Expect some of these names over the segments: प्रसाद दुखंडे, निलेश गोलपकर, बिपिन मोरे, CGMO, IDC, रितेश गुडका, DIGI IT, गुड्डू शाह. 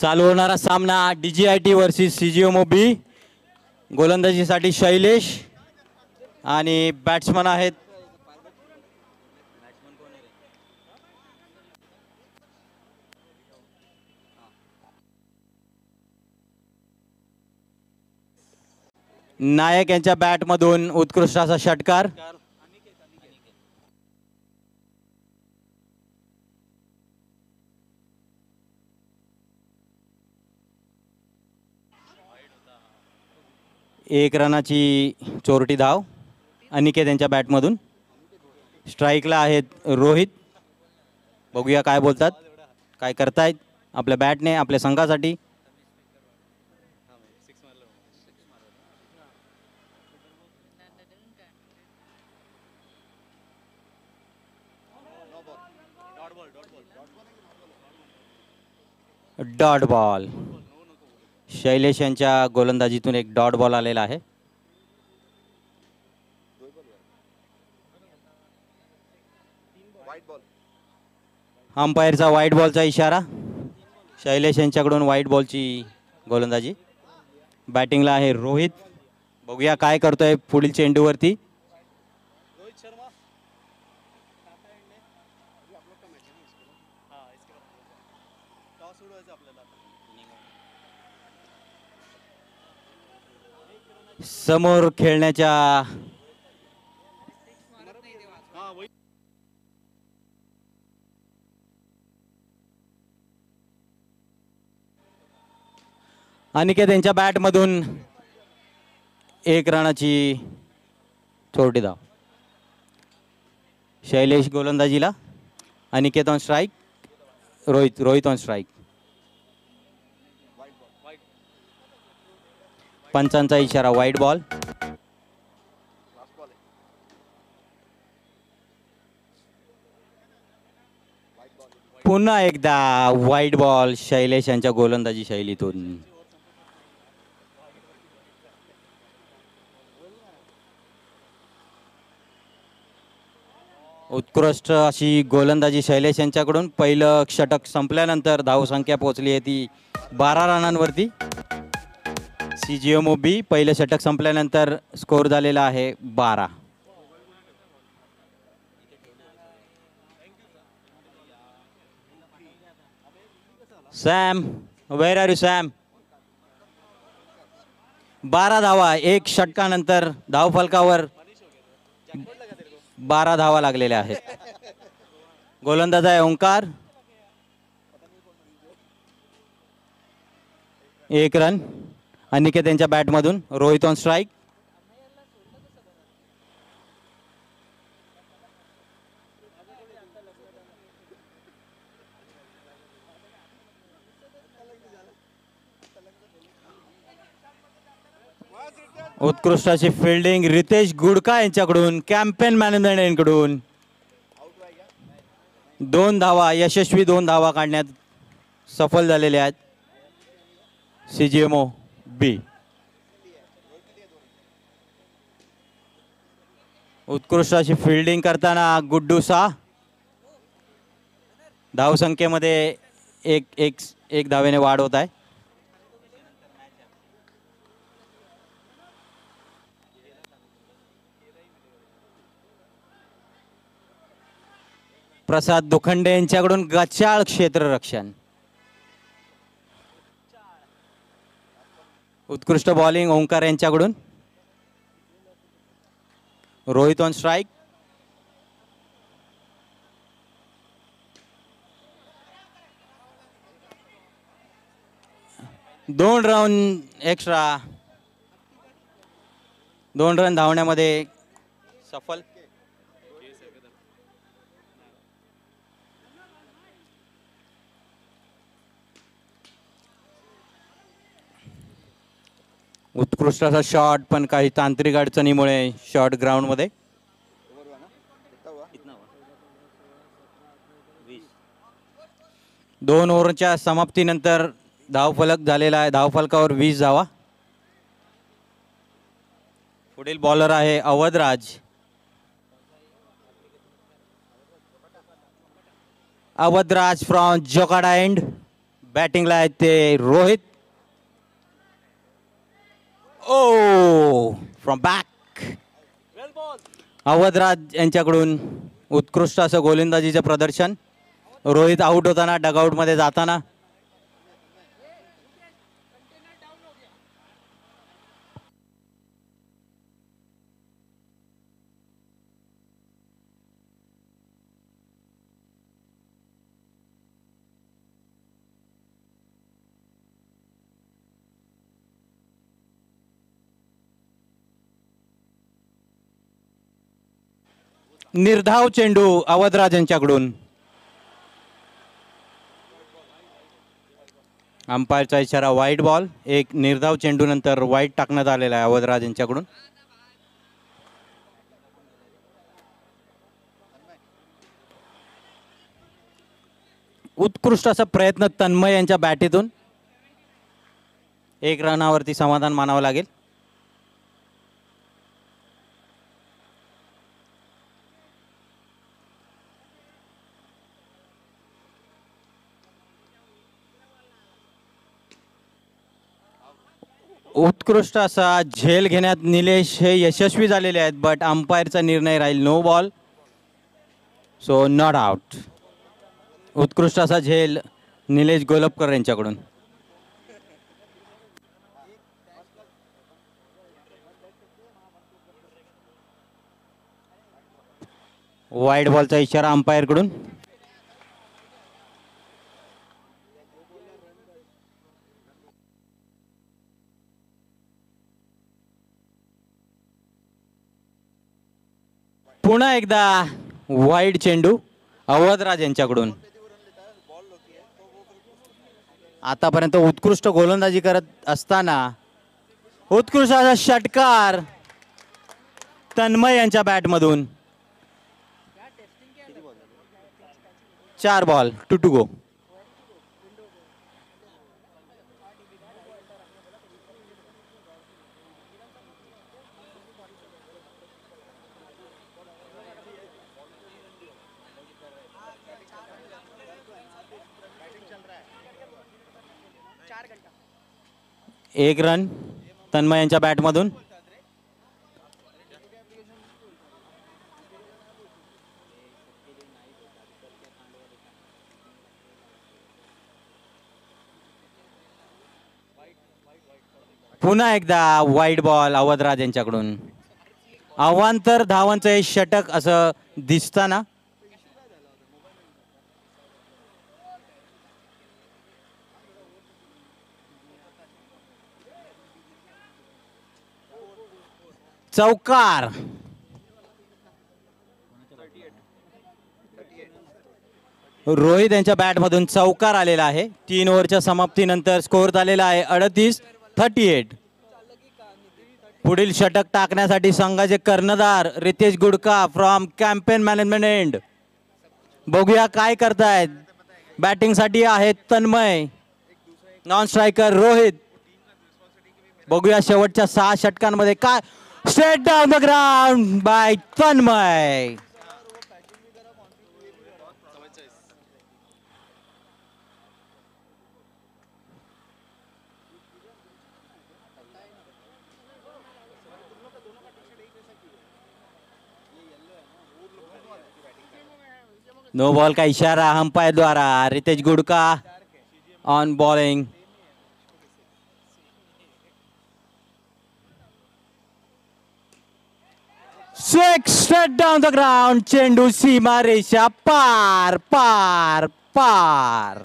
चालू होणारा सामना DIGI IT versus CGMO B. गोलंदाजीसाठी शैलेश आणि बॅट्समन आहेत नायक यांच्या बॅटमधून उत्कृष्ट असा षटकार. एक रनाची चोरटी धाव अनिकेत यांच्या बॅटमधून. स्ट्राइकला आहेत रोहित. बघूया काय बोलतात, काय करतायत आपल्या बॅटने आपल्या संघासाठी. Dot ball. शैलेश यांच्या गोलंदाजीतून एक डॉट बॉल आलेला आहे. अंपायरचा व्हाईट बॉलचा इशारा. शैलेश यांच्याकडून व्हाईट बॉलची गोलंदाजी. बॅटिंगला आहे रोहित. बघूया काय करतोय पुढील चेंडूवरती. समोर खेळण्याच्या अनिकेत यांच्या बॅटमधून एक रनाची छोटी धाव. शैलेश गोलंदाजीला, Aniket on strike, Rohit on strike. पंचांचा इशारा वाईट बॉल. पुन्हा एकदा वाईट बॉल शैलेश यांच्या गोलंदाजी शैलीतून. उत्कृष्ट अशी गोलंदाजी शैलेश यांच्याकडून. पहिलं षटक संपल्यानंतर धावसंख्या पोहोचली आहे ती 12 रनांवरती. CGMO B पहिले षटक संपल्यानंतर स्कोर झालेला आहे 12. Sam, where are you Sam? 12 धावा, एक षटकानंतर धावफलकावर 12 धावा लागलेल्या आहेत. गोलंदाज आहे ओंकार. एक रन अनिकेत यांच्या बॅटमधून. Rohit on strike. उत्कृष्ट अशी फिल्डिंग रितेश गुडका यांच्याकडून, कॅम्पेन मॅनेजर यांच्याकडून. 2 धावा, यशस्वी 2 धावा काढण्यात सफल झालेले आहेत CGMO B. उत्कृष्ट अशी फील्डिंग करताना गुड्डू शाह. धावसंख्येमध्ये एक एक एक धावेने वाढ होत आहे. प्रसाद दुखंडे यांच्याकडून गचाळ क्षेत्ररक्षण. उत्कृष्ट बॉलिंग ओंकार यांच्याकडून. Rohit on strike. दोन रन धावण्यामध्ये सफल. उत्कृष्ट असा शॉट, पण काही तांत्रिक अडचणीमुळे शॉट ग्राउंडमध्ये. दोन ओव्हरच्या समाप्तीनंतर धावफलक झालेला आहे. धावफलकावर 20 धावा. पुढील बॉलर आहे अवधराज. अवधराज फ्रॉम जोकाडा एंड बॅटिंगला आहेत ते Rohit. Oh from back Awadhraj यांच्याकडून उत्कृष्ट असं गोलंदाजीचं प्रदर्शन. रोहित आउट होताना डगआउटमध्ये जाताना निर्धाव चेंडू अवधराज यांच्याकडून. अंपायरचा इशारा वाईड बॉल. एक निर्धाव चेंडू नंतर वाईड टाकण्यात आलेला आहे अवधराज यांच्याकडून. उत्कृष्ट असा प्रयत्न तन्मय यांच्या बॅटीतून. एक रनावरती समाधान मानावं लागेल. उत्कृष्ट असा झेल घेण्यात निलेश हे यशस्वी झालेले आहेत बट अंपायरचा निर्णय राहील no ball so not out. उत्कृष्ट असा झेल निलेश गोलपकर यांच्याकडून. वाईड बॉलचा इशारा अंपायरकडून. पुन्हा एकदा वाईड चेंडू अवधराज यांच्याकडून. आतापर्यंत उत्कृष्ट गोलंदाजी करत असताना उत्कृष्ट असा षटकार तन्मय यांच्या बॅटमधून. 4 बॉल टू गो. एक रन तन्मय यांच्या बॅटमधून. पुन्हा एकदा वाईड बॉल अवधराज यांच्याकडून. अवांतर धावांचं हे षटक असं दिसताना चौकार. रोहित यांच्या बॅटमधून चौकार आलेला आहे. 3 ओव्हरच्या समाप्तीनंतर स्कोअर झालेला आहे 38-38. पुढील षटक टाकण्यासाठी संघाचे कर्णधार रितेश गुडका from campaign management end बघूया काय करतायत. बॅटिंगसाठी आहेत तन्मय, नॉन स्ट्रायकर रोहित. बघूया शेवटच्या 6 षटकांमध्ये काय. Straight down the ground by Tanmay. No ball का इशारा अंपायर द्वारा. रितेश गुडका on bowling. Straight down the ground. चेंडू सीमा रेषा पार पार पार.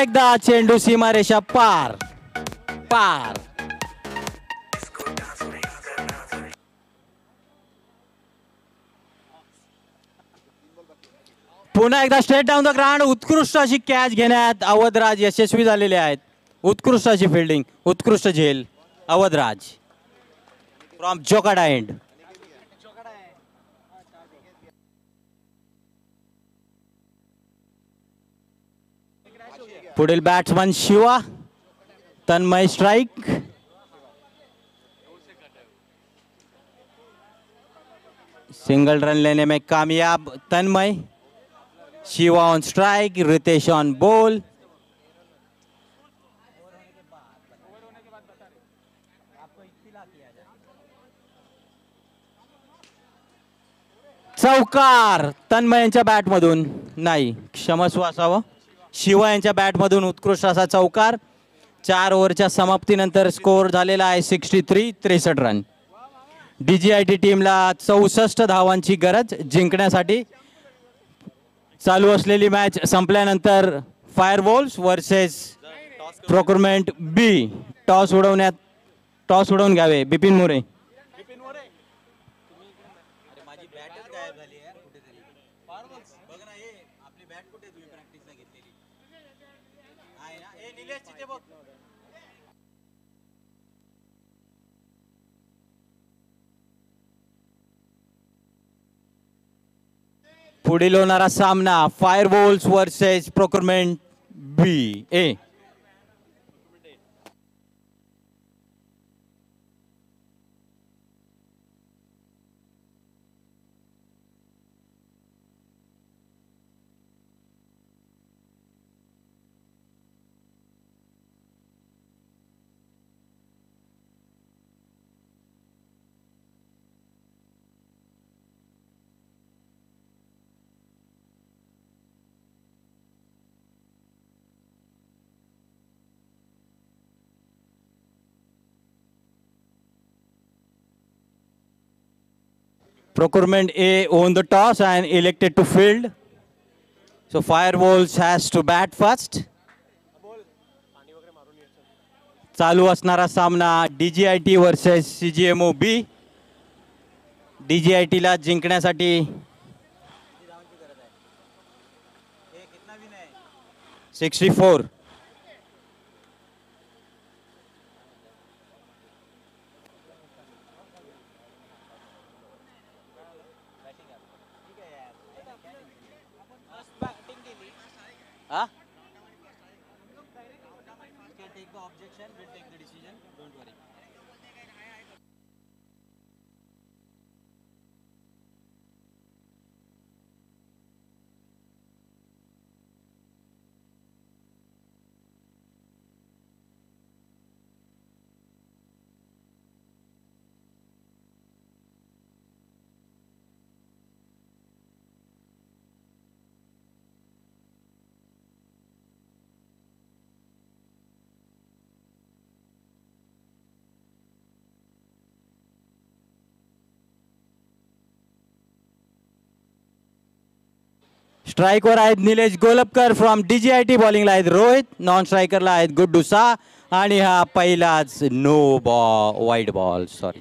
एकदा चेंडू सीमा रेषा पार पार. पुन्हा एकदा स्ट्रेट डाऊन द ग्राउंड. उत्कृष्ट अशी कॅच घेण्यात अवधराज यशस्वी झालेले आहेत. उत्कृष्ट अशी फिल्डिंग, उत्कृष्ट झेल अवधराज फ्रॉम जोकाडा एंड. पुढील batsman Shiva, Tanmay strike. Single run लेने में कामयाब Tanmay. Shiva on strike, Ritesh on ball. चौकार तन्मय यांच्या बॅटमधून, नाही क्षमस्व असावं, शिवा यांच्या बॅटमधून उत्कृष्ट असा चौकार। 4 ओव्हरच्या समाप्तीनंतर स्कोअर झालेला आहे 63-63 रन। DIGI IT टीमला 64 धावांची गरज जिंकण्यासाठी। चालू असलेली मॅच संपल्यानंतर फायरबॉल्स वर्सेस प्रोक्युरमेंट बी, टॉस उडवून घ्यावे बिपिन मोरे। पुढील होणारा सामना फायरबॉल्स versus procurement B A. Procurement A won the toss and elected to field. So Fireballs has to bat first. चालू असणारा सामना DIGI IT versus CGMO B. DIGI IT ला जिंकण्यासाठी कितना विन है? 64। स्ट्राइक वर आहेत निलेश गोलपकर from DIGI IT, बॉलिंगला आहेत रोहित, नॉन स्ट्राइकरला आहेत गुड्डू शाह आणि हा पहिलाच no ball wide ball sorry.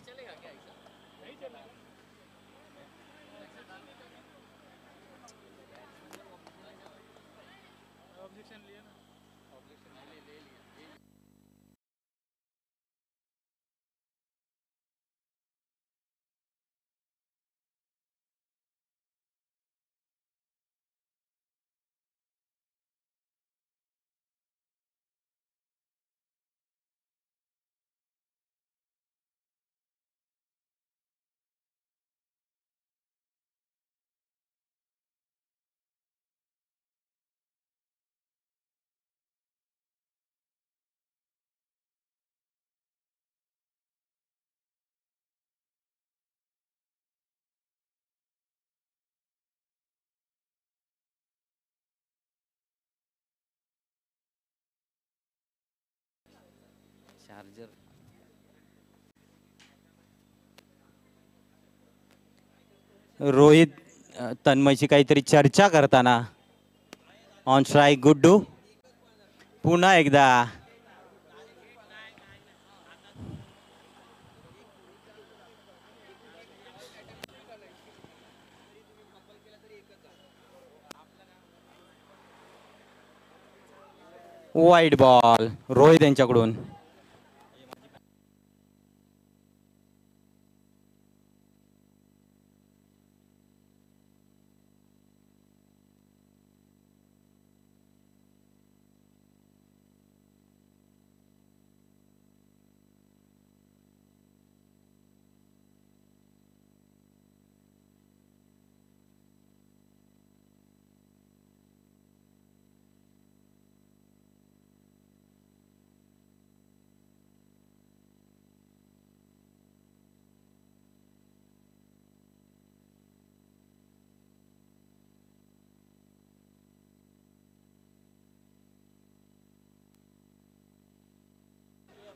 Rohit तन्मयशी काहीतरी चर्चा करताना ऑन स्ट्राइक गुड्डू, पुन्हा एकदा वाईड बॉल रोहित यांच्याकडून।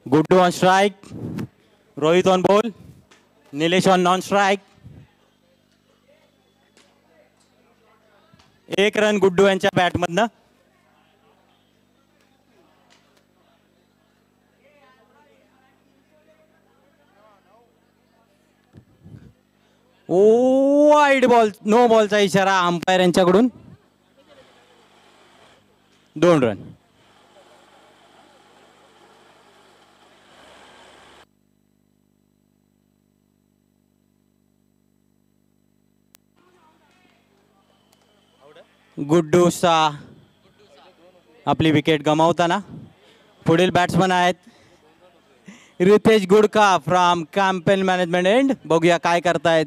Guddu on strike, Rohit on ball, Nilesh on non strike. एक रन गुड्डू यांच्या बॅटमधनं. वाईड बॉल, नो बॉलचा इशारा अंपायर यांच्याकडून. 2 रन. गुड्डू शाह आपली विकेट गमावताना. पुढील बॅट्समन आहेत रितेश गुडका from campaign management end. बघूया काय करतायत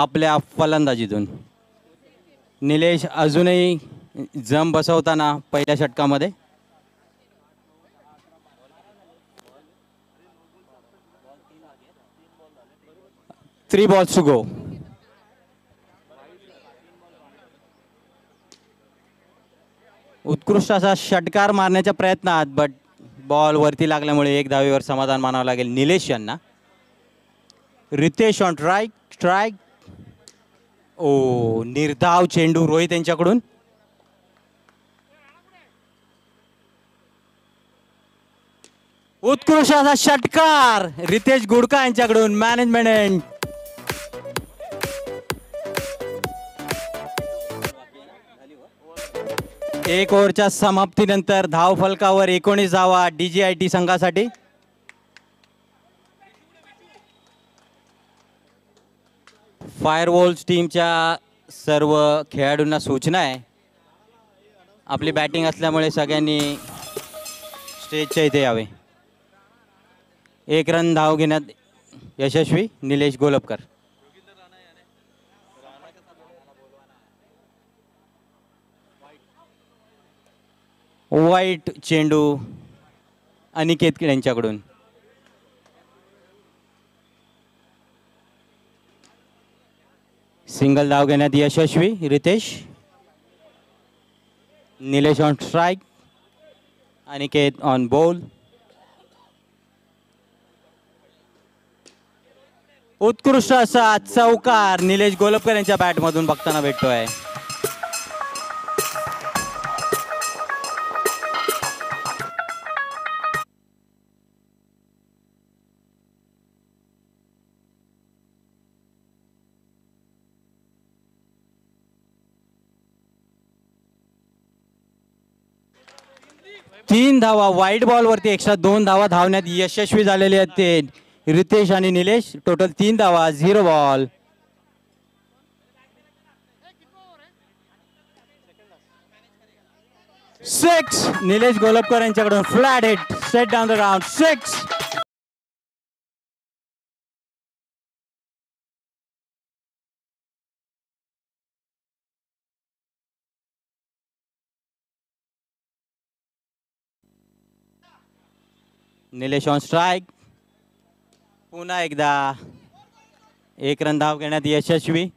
आपल्या फलंदाजीतून. निलेश अजूनही जम बसवताना पहिल्या षटकामध्ये. Three balls to go. उत्कृष्ट असा षटकार मारण्याच्या प्रयत्नात बट बॉल वरती लागल्यामुळे एक धावेवर समाधान मानावं लागेल निलेश यांना. Ritesh on strike. ओ निर्धाव चेंडू रोहित यांच्याकडून. उत्कृष्ट असा षटकार रितेश गुडका यांच्याकडून मॅनेजमेंट एंड. एक ओव्हरच्या समाप्तीनंतर धाव फलकावर 19 धावा DIGI IT संघासाठी. फायरवॉल्स टीमच्या सर्व खेळाडूंना सूचना आहे, आपली बॅटिंग असल्यामुळे सगळ्यांनी स्टेजच्या इथे यावे. 1 रन धाव घेण्यात यशस्वी निलेश गोलपकर. वाईट चेंडू अनिकेत यांच्याकडून. सिंगल धाव घेण्यात यशस्वी Ritesh. Nilesh on strike, Aniket on ball. उत्कृष्ट असा चौकार निलेश गोलपकर यांच्या बॅटमधून बघताना भेटतोय. तीन धावा वाईड बॉल वरती एक्स्ट्रा 2 धावा धावण्यात यशस्वी झालेले आहेत ते रितेश आणि निलेश. टोटल 3 धावा, 0 बॉल. सिक्स निलेश गोलपकर यांच्याकडून. Flat hit, set down the ground, 6. Nilesh on strike. पुन्हा एकदा 1 रन धाव घेण्यात यशस्वी.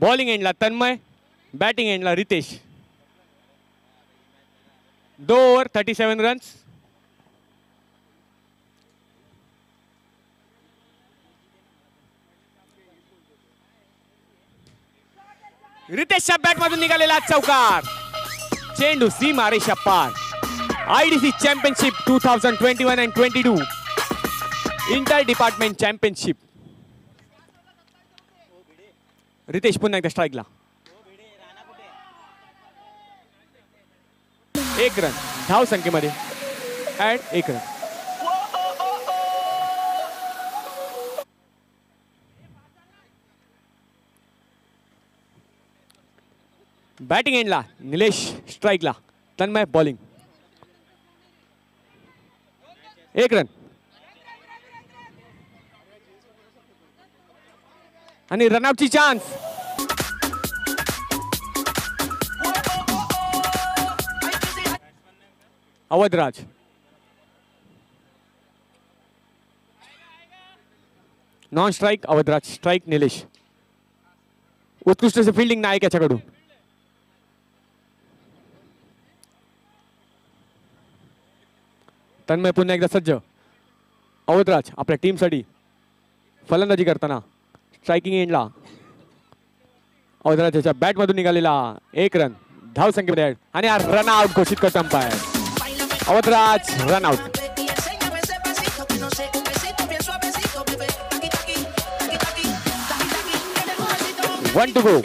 बॉलिंग एंडला तन्मय, बैटिंग एंडला रितेश. 2 over 37 run. रितेशच्या बॅटमधून निघालेला चौकार, चेंडू सीमारेषा पार। IDC championship 2021 and 2022 inter department championship. Ritesh पुन्हा एकदा स्ट्राइकला, एक रन धाव संख्येमध्ये ऍड एक रन। बैटिंग एंडला निलेश, स्ट्राइकला तन्मय, बॉलिंग एक रन आणि रनआउटची chance. Awadhraj non strike, Awadhraj strike Nilesh. उत्कृष्ट से फील्डिंग नायक याच्याकडून। तन्मय पुन्हा एकदा सज्ज। अवधराज आपल्या टीमसाठी फलंदाजी करताना स्ट्राइकिंग एंडला अवधराज त्याच्या बॅटमधून निघालेला एक रन धाव संख्येमध्ये आणि रन आउट घोषित करतो umpire. Awadhraj run out. One to go.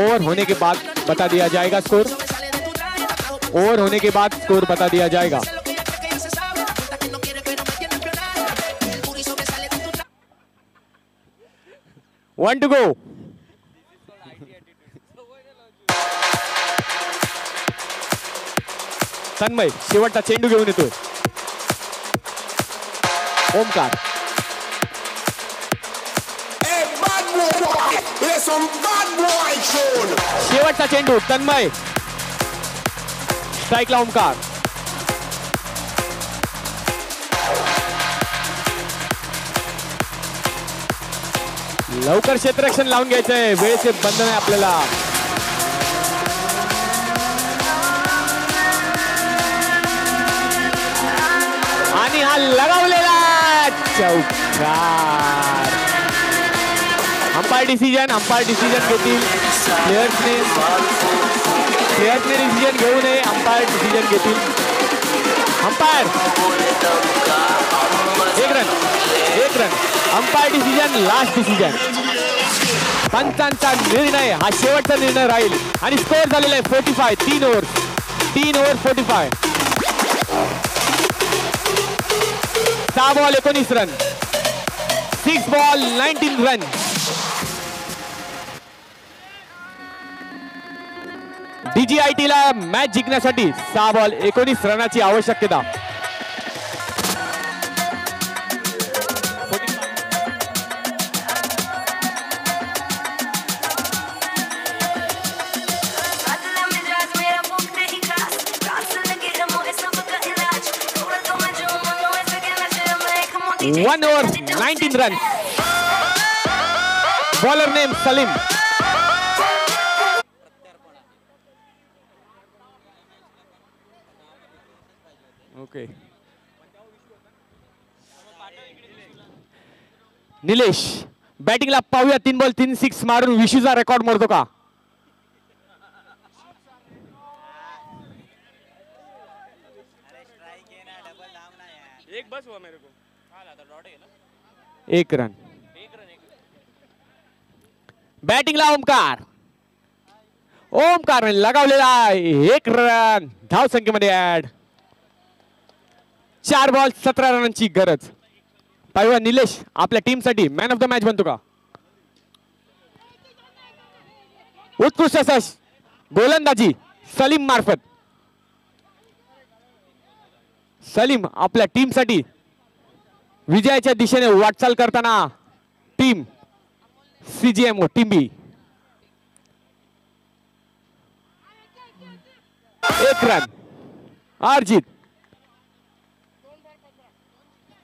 Over होने के बाद बता दिया जाएगा स्कोर। ओवर होने के बाद स्कोर बता दिया जाएगा। वन टू गो। तन्मय शेवटचा चेंडू घेऊन येतोय। ओमकार शेवटचा चेंडू, तन्मय स्ट्राइकला ओमकार। लवकर क्षेत्ररक्षण लावून घ्यायचंय, वेळेचे बंधन आहे आपल्याला। आणि हा लगावलेला चौकार। अंपायर डिसिजन घेतील प्लेयर्सने डिसिजन घेऊ नये, अंपायर डिसिजन घेतील। अंपायर एक run. Umpire decision last decision. पंचांचा निर्णय हा शेवटचा निर्णय राहील। आणि स्कोर झालेला आहे 45। 3 over 45। 6 ball 19 run. 6 ball 19 run. DGIT ला मॅच जिंकण्यासाठी 6 बॉल 19 रनाची आवश्यकता। One over 19 run. Bowler name Salim. Okay Nilesh बैटिंगला पाहूया। 3 बॉल 3 सिक्स मारून विशूचा रेकॉर्ड मोडतो का? एक बस हुआ मेरे को। एक रन। बैटिंगला ओमकार ने लगावलेला एक रन धाव संख्येमध्ये ऍड। 4 बॉल 17 रनांची गरज। पाहिवा निलेश आपल्या टीमसाठी मॅन ऑफ द मॅच बनतो का? उत्कृष्ट अस गोलंदाजी सलीम मार्फत। सलीम आपल्या टीमसाठी विजयाच्या दिशेने वाटचाल करताना टीम CGMO टीम बी। एक रन अर्जित।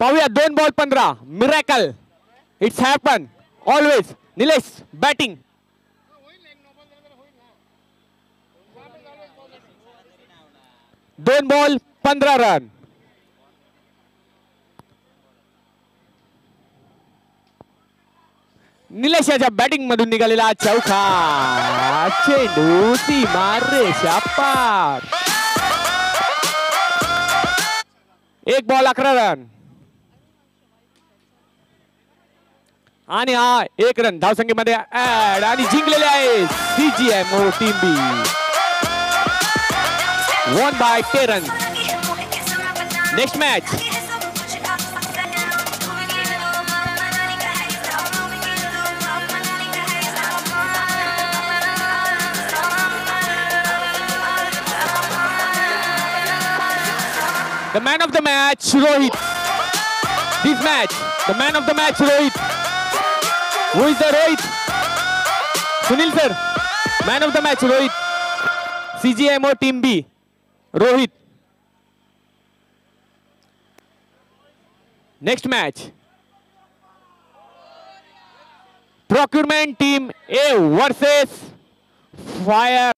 पाहूया 2 ball 15 miracle. It's happen always. Nilesh batting. दोन बॉल 15 रन। निलेशाच्या बॅटिंग मधून निघालेला चौका, चेंडू ती मारेशा पार, एक बॉल 11 रन आणि हा 1 रन धावसंख्येमध्ये ऍड आणि जिंकलेले आहे सीजीएमओ team B 1/10 run. Next match the man of the match Rohit, this match the man of the match Rohit, who is the Rohit? Sunil sir, man of the match Rohit, CGMO team B Rohit। Next match procurement team A versus fire